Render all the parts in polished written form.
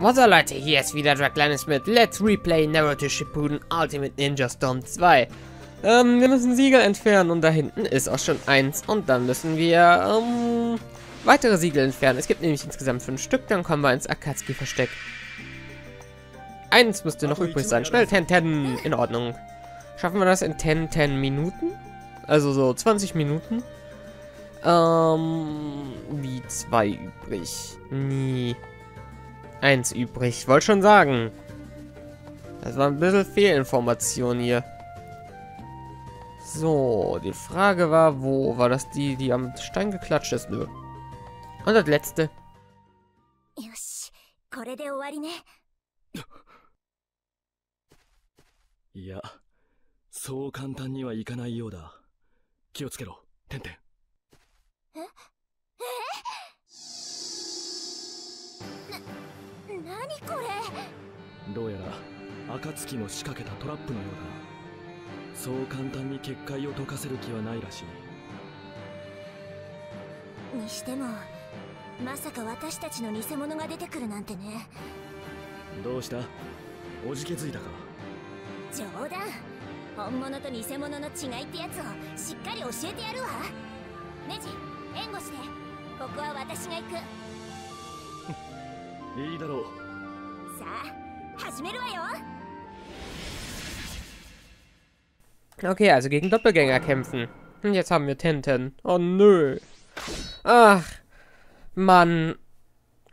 Was soll Leute, hier ist wieder Draklynus mit Let's Replay Naruto Shippuden Ultimate Ninja Storm 2. Wir müssen Siegel entfernen und da hinten ist auch schon eins. Und dann müssen wir weitere Siegel entfernen. Es gibt nämlich insgesamt 5 Stück, dann kommen wir ins Akatsuki-Versteck. Eins müsste noch übrig sein. Schnell, Ten. In Ordnung. Schaffen wir das in 10 Minuten? Also so 20 Minuten. Wie 2 übrig. Nie. 1 übrig, wollte schon sagen. Das war ein bisschen Fehlinformation hier. So, die Frage war, wo war das die am Stein geklatscht ist? Nö. Und das letzte. Ja, so kantan ni wa ikanai you da. Kiotsukero, Tenten. Okay, also gegen Doppelgänger kämpfen. Und jetzt haben wir Tenten. Oh nö. Ach, Mann.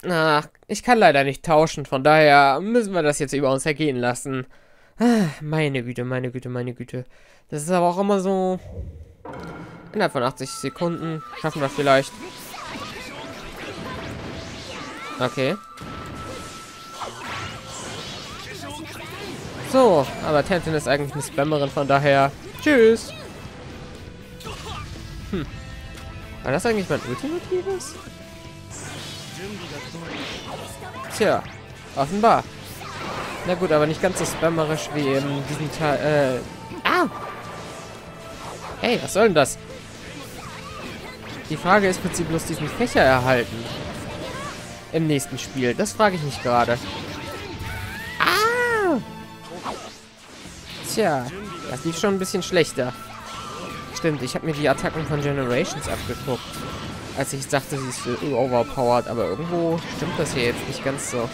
Ach, ich kann leider nicht tauschen, von daher müssen wir das jetzt über uns ergehen lassen. Ach, meine Güte, meine Güte, meine Güte. Das ist aber auch immer so. Innerhalb von 80 Sekunden schaffen wir vielleicht. Okay. So, aber Tenten ist eigentlich eine Spammerin, von daher. Tschüss! Hm. War das eigentlich mein Ultimatives? Tja, offenbar. Na gut, aber nicht ganz so spammerisch wie in diesem Teil. Ah! Hey, was soll denn das? Die Frage ist, wird sie bloß diesen Fächer erhalten? Im nächsten Spiel. Das frage ich mich gerade. Ah! Tja, das lief schon ein bisschen schlechter. Stimmt, ich habe mir die Attacken von Generations abgeguckt. Als ich dachte, sie ist overpowered, aber irgendwo stimmt das hier jetzt nicht ganz so.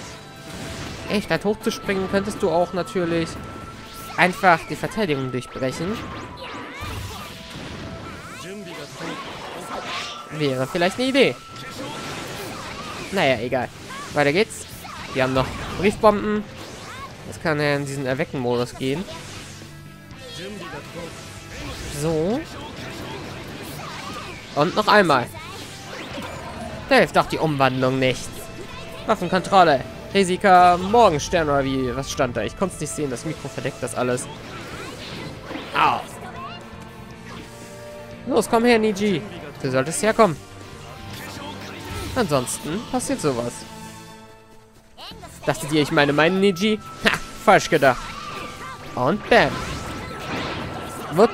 Ey, statt hochzuspringen, könntest du auch natürlich einfach die Verteidigung durchbrechen. Wäre vielleicht eine Idee. Naja, egal. Weiter geht's. Wir haben noch Briefbomben. Das kann ja in diesen Erwecken-Modus gehen. So. Und noch einmal. Da hilft doch die Umwandlung nicht. Waffenkontrolle. Risiko. Morgenstern oder wie? Was stand da? Ich konnte es nicht sehen. Das Mikro verdeckt das alles. Au. Los, komm her, Niji. Du solltest herkommen. Ansonsten passiert sowas. Dachtet ihr, ich meine meinen Niji? Ha, falsch gedacht. Und bam. What?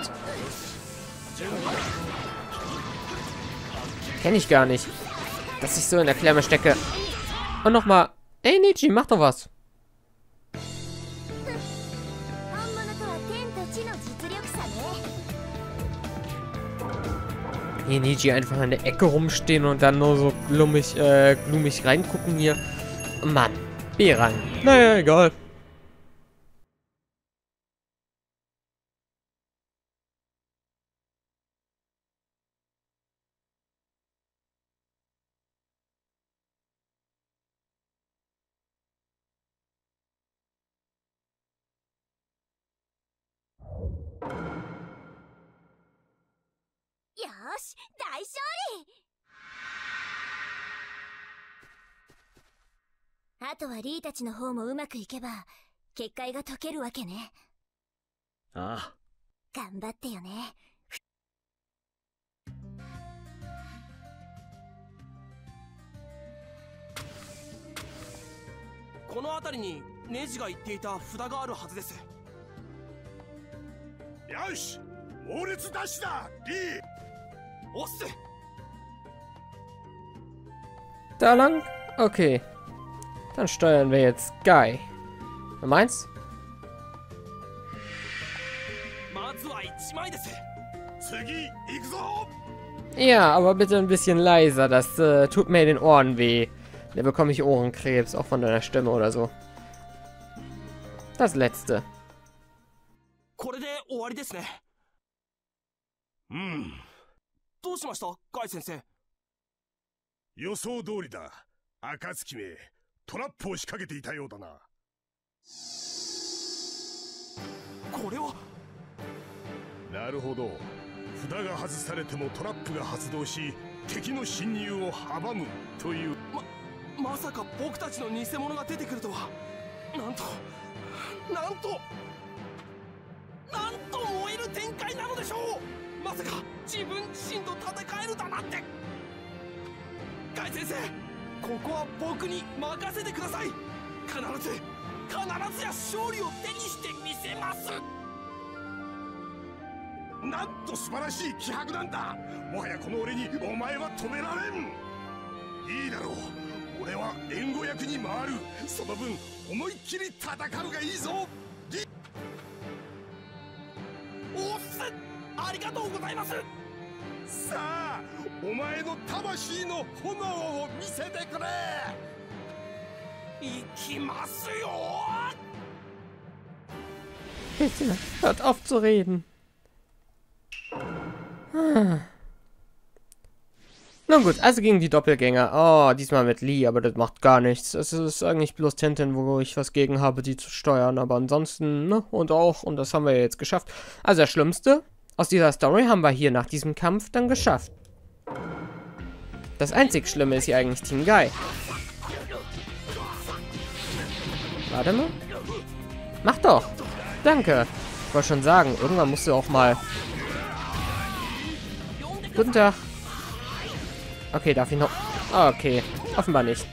Kenne ich gar nicht. Dass ich so in der Klemme stecke. Und nochmal. Ey, Niji, mach doch was. Hier Niji einfach in der Ecke rumstehen und dann nur so glumig reingucken hier. Mann, B-Rang. Naja, egal. Da lang? Okay. Dann steuern wir jetzt Guy. Nummer 1. Ja, aber bitte ein bisschen leiser. Das tut mir in den Ohren weh. Da bekomme ich Ohrenkrebs, auch von deiner Stimme oder so. Das letzte. Bitte, hört auf zu reden. Nun gut, also gegen die Doppelgänger. Oh, diesmal mit Lee, aber das macht gar nichts. Es ist eigentlich bloß Tenten, wo ich was gegen habe, die zu steuern. Aber ansonsten, ne, und das haben wir jetzt geschafft. Also das Schlimmste aus dieser Story haben wir hier nach diesem Kampf dann geschafft. Das einzig Schlimme ist hier eigentlich Team Guy. Warte mal. Mach doch. Danke. Ich wollte schon sagen, irgendwann musst du auch mal... Guten Tag. Okay, darf ich noch... Okay, offenbar nicht.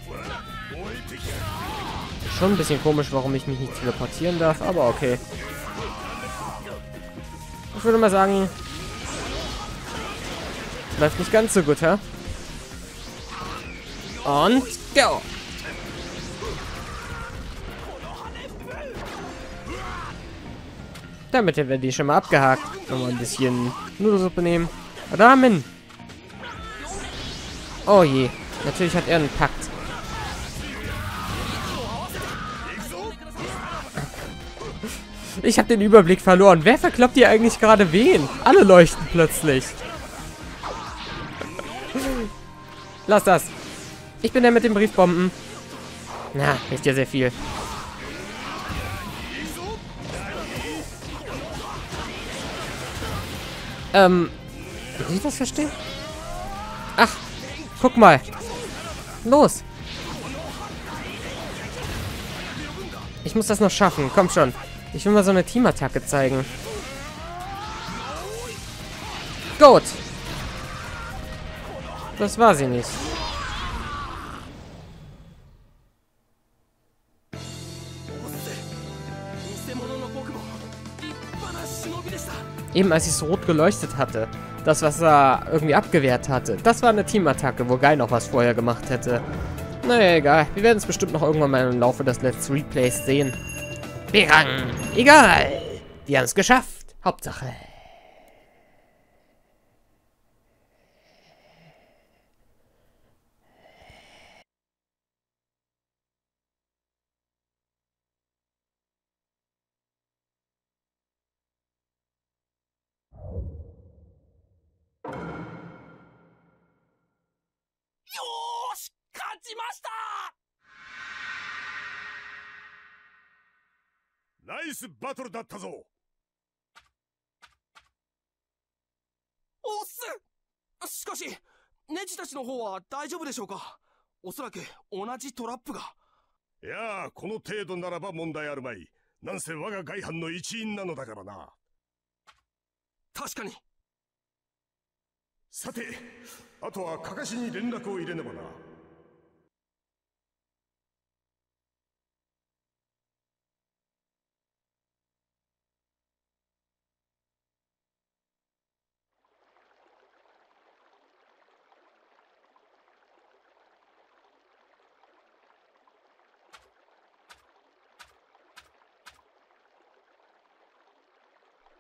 Schon ein bisschen komisch, warum ich mich nicht teleportieren darf, aber okay. Ich würde mal sagen... Läuft nicht ganz so gut, hä? Und... Go! Damit hätten wir die schon mal abgehakt. Nochmal ein bisschen Nudelsuppe nehmen. Ramen! Oh je, natürlich hat er einen Pakt. Ich habe den Überblick verloren. Wer verkloppt hier eigentlich gerade wen? Alle leuchten plötzlich. Lass das. Ich bin der mit den Briefbomben. Na, hilft ja sehr viel. Kann ich das verstehen? Ach. Guck mal. Los. Ich muss das noch schaffen. Komm schon. Ich will mal so eine Teamattacke zeigen. Gut. Das war sie nicht. Eben als ich es rot geleuchtet hatte. Das, was er irgendwie abgewehrt hatte. Das war eine Teamattacke, wo Guy noch was vorher gemacht hätte. Naja, egal. Wir werden es bestimmt noch irgendwann mal im Laufe des Let's Replays sehen. B-Rang. Egal. Die haben es geschafft. Hauptsache.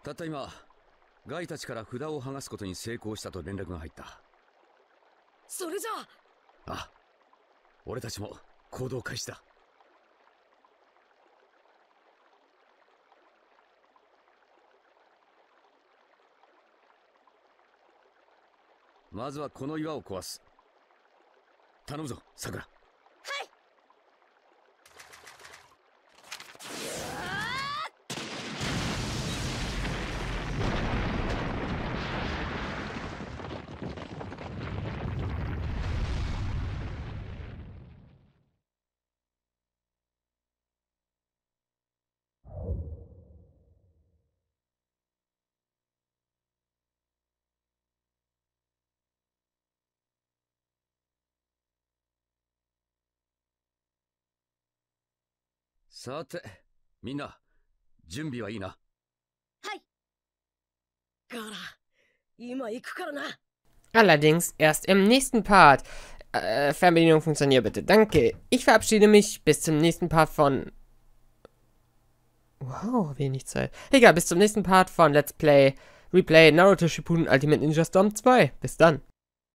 たった今、ガイたちから札を剥がすことに成功したと連絡が入った。それじゃあ。あ、俺たちも行動開始だ。まずはこの岩を壊す。頼むぞ、さくら。さて、みんな、準備はいいな。はい。Allerdings erst im nächsten Part. Fernbedienung funktioniert bitte. Danke. Ich verabschiede mich. Bis zum nächsten Part von... Wow, wenig Zeit. Egal, bis zum nächsten Part von Let's Play Replay Naruto Shippuden Ultimate Ninja Storm 2. Bis dann.